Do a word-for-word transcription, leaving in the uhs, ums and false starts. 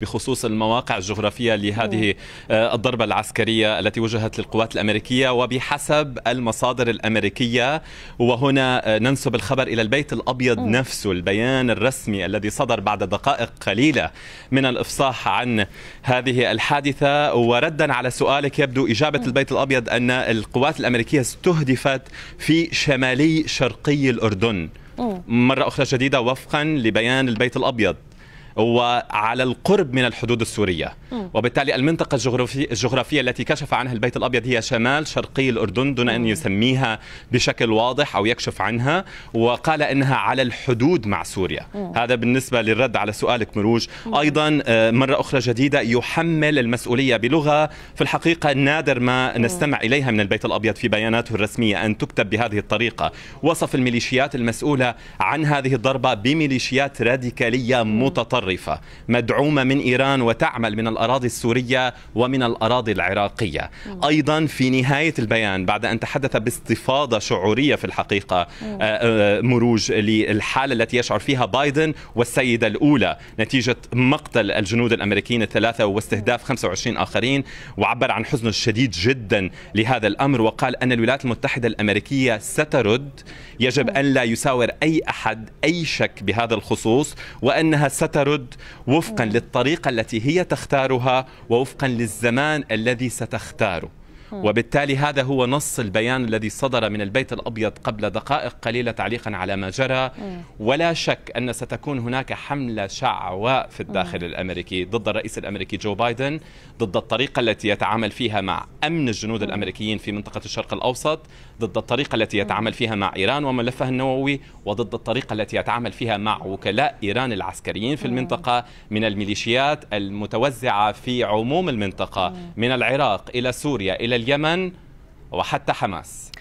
بخصوص المواقع الجغرافية لهذه الضربة العسكرية التي وجهت للقوات الأمريكية وبحسب المصادر الأمريكية، وهنا ننسب الخبر إلى البيت الأبيض نفسه. البيان الرسمي الذي صدر بعد دقائق قليلة من الإفصاح عن هذه الحادثة، وردا على سؤالك، يبدو إجابة البيت الأبيض أن القوات الأمريكية استهدفت في شمالي شرقي الأردن مرة أخرى جديدة وفقا لبيان البيت الأبيض، وعلى القرب من الحدود السورية. وبالتالي المنطقة الجغرافية, الجغرافية التي كشف عنها البيت الأبيض هي شمال شرقي الأردن دون أن يسميها بشكل واضح أو يكشف عنها، وقال إنها على الحدود مع سوريا. هذا بالنسبة للرد على سؤالك مروج. أيضا مرة أخرى جديدة يحمل المسؤولية بلغة في الحقيقة نادر ما نستمع إليها من البيت الأبيض في بياناته الرسمية أن تكتب بهذه الطريقة. وصف الميليشيات المسؤولة عن هذه الضربة بميليشيات راديكالية متطرفة مدعومة من إيران وتعمل من الأراضي السورية ومن الأراضي العراقية. أيضا في نهاية البيان بعد أن تحدث باستفاضة شعورية في الحقيقة مروج للحالة التي يشعر فيها بايدن والسيدة الأولى نتيجة مقتل الجنود الأمريكيين الثلاثة واستهداف خمسة وعشرين آخرين، وعبر عن حزنه الشديد جدا لهذا الأمر، وقال أن الولايات المتحدة الأمريكية سترد، يجب أن لا يساور أي أحد أي شك بهذا الخصوص، وأنها سترد وفقا للطريقة التي هي تختارها ووفقا للزمان الذي ستختاره. وبالتالي هذا هو نص البيان الذي صدر من البيت الأبيض قبل دقائق قليلة تعليقا على ما جرى. ولا شك أن ستكون هناك حملة شعواء في الداخل الأمريكي ضد الرئيس الأمريكي جو بايدن، ضد الطريقة التي يتعامل فيها مع أمن الجنود الأمريكيين في منطقة الشرق الأوسط، ضد الطريقة التي يتعامل فيها مع إيران وملفها النووي، وضد الطريقة التي يتعامل فيها مع وكلاء إيران العسكريين في المنطقة من الميليشيات المتوزعة في عموم المنطقة من العراق إلى سوريا إلى اليمن وحتى حماس.